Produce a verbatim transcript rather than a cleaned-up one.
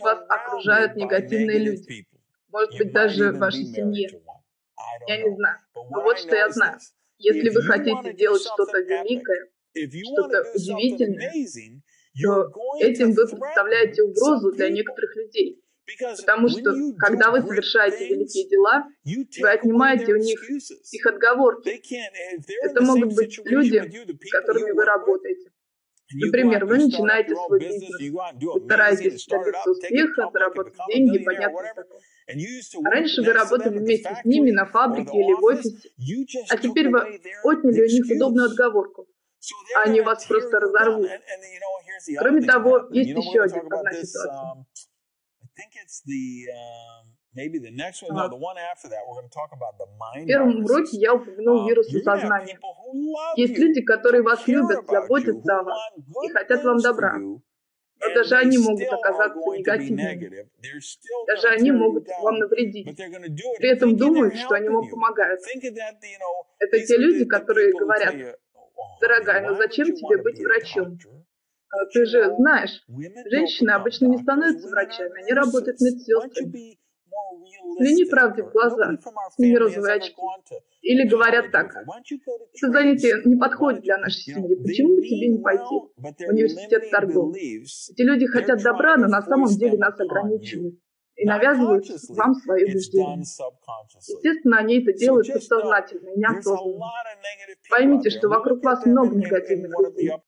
Вас окружают негативные люди. Может быть, даже в вашей семье. Я не знаю. Но вот что я знаю. Если вы хотите делать что-то великое, что-то удивительное, то этим вы представляете угрозу для некоторых людей. Потому что, когда вы совершаете великие дела, вы отнимаете у них их отговорки. Это могут быть люди, с которыми вы работаете. Например, вы начинаете свой бизнес, вы стараетесь добиться успеха, заработать деньги, понятно такое. А раньше вы работали вместе с ними на фабрике или в офисе, а теперь вы отняли у них удобную отговорку, а они вас просто разорвут. Кроме того, есть еще одна ситуация. В первом уроке я упомянул вирусы сознания. Есть люди, которые вас любят, заботятся о вас и хотят вам добра. Но даже они могут оказаться негативными. Даже они могут вам навредить. При этом думают, что они вам помогают. Это те люди, которые говорят: «Дорогая, ну зачем тебе быть врачом? Ты же знаешь, женщины обычно не становятся врачами, они работают медсестрами». Взгляни правде в глаза, сними розовые очки. Или говорят так: «Это занятие не подходит для нашей семьи, почему бы тебе не пойти в университет торгов?» Эти люди хотят добра, но на самом деле нас ограничивают и навязывают вам свои убеждения. Естественно, они это делают подсознательно и неосознанно. Поймите, что вокруг вас много негативных людей.